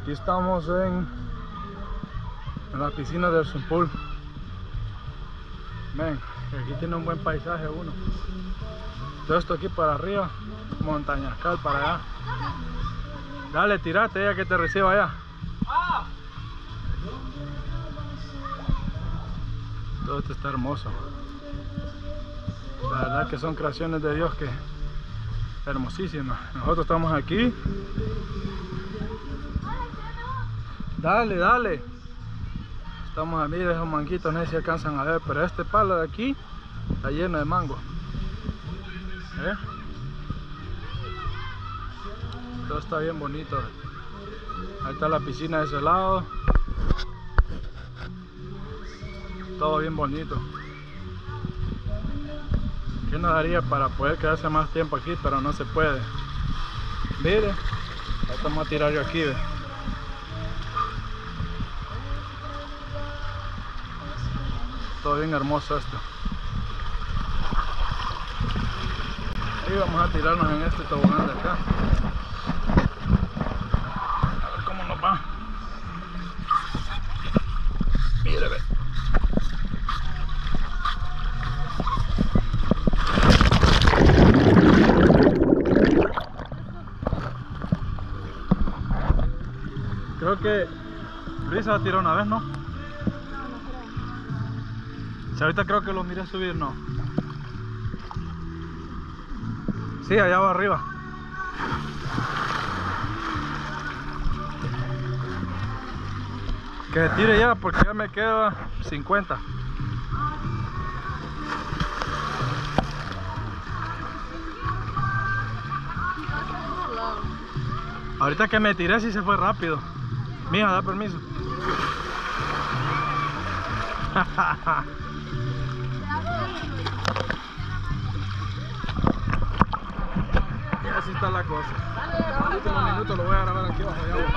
Aquí estamos en la piscina del Sumpul. Ven, aquí tiene un buen paisaje uno. Todo esto aquí para arriba, Montañascal para allá. Dale, tirate ya que te reciba allá. Todo esto está hermoso. La verdad que son creaciones de Dios que hermosísimas. Nosotros estamos aquí. Dale, dale. Estamos a mirar esos manguitos, no sé si alcanzan a ver, pero este palo de aquí está lleno de mango. Todo está bien bonito. Ahí está la piscina de ese lado. Todo bien bonito. ¿Qué nos daría para poder quedarse más tiempo aquí? Pero no se puede. Mire, vamos a tirar yo aquí, ¿ve? Todo bien hermoso esto. Ahí vamos a tirarnos en este tobogán de acá. A ver cómo nos va. Mire, ve. Creo que Luisa tiró una vez, ¿no? Si ahorita creo que lo miré subir, ¿no? Sí, allá va arriba. Que tire ya, porque ya me queda 50. Ahorita que me tiré, sí se fue rápido. Mija, da permiso. Y así está la cosa. En el último minuto lo voy a grabar aquí bajo de agua.